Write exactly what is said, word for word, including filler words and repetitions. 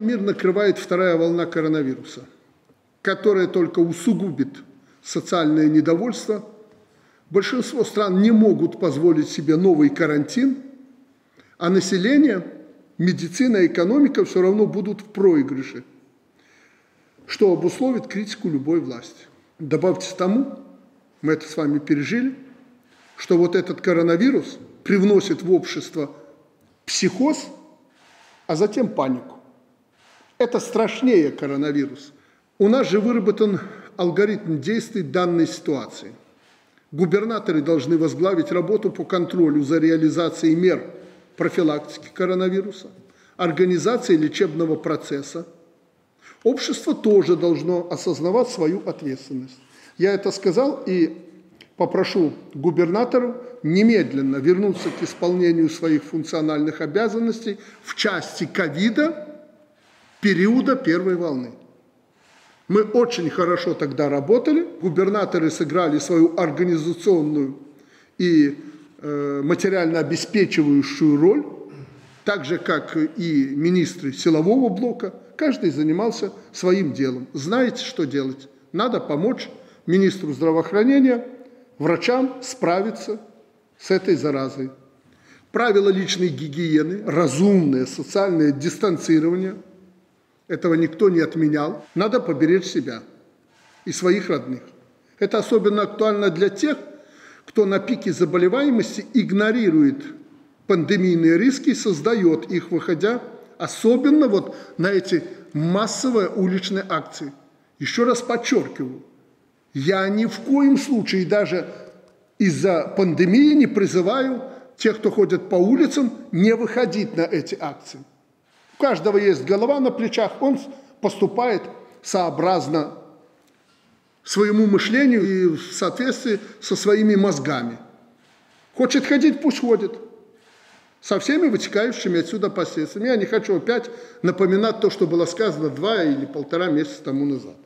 Мир накрывает вторая волна коронавируса, которая только усугубит социальное недовольство. Большинство стран не могут позволить себе новый карантин, а население, медицина, экономика все равно будут в проигрыше, что обусловит критику любой власти. Добавьте тому, мы это с вами пережили, что вот этот коронавирус привносит в общество психоз, а затем панику. Это страшнее коронавирус. У нас же выработан алгоритм действий данной ситуации. Губернаторы должны возглавить работу по контролю за реализацией мер профилактики коронавируса, организации лечебного процесса. Общество тоже должно осознавать свою ответственность. Я это сказал и попрошу губернаторов немедленно вернуться к исполнению своих функциональных обязанностей в части ковида, периода первой волны. Мы очень хорошо тогда работали, губернаторы сыграли свою организационную и э, материально обеспечивающую роль, так же, как и министры силового блока, каждый занимался своим делом. Знаете, что делать? Надо помочь министру здравоохранения, врачам справиться с этой заразой. Правила личной гигиены, разумное социальное дистанцирование – этого никто не отменял. Надо поберечь себя и своих родных. Это особенно актуально для тех, кто на пике заболеваемости игнорирует пандемийные риски и создает их, выходя особенно вот на эти массовые уличные акции. Еще раз подчеркиваю, я ни в коем случае даже из-за пандемии не призываю тех, кто ходит по улицам, не выходить на эти акции. У каждого есть голова на плечах, он поступает сообразно своему мышлению и в соответствии со своими мозгами. Хочет ходить, пусть ходит. Со всеми вытекающими отсюда последствиями. Я не хочу опять напоминать то, что было сказано два или полтора месяца тому назад.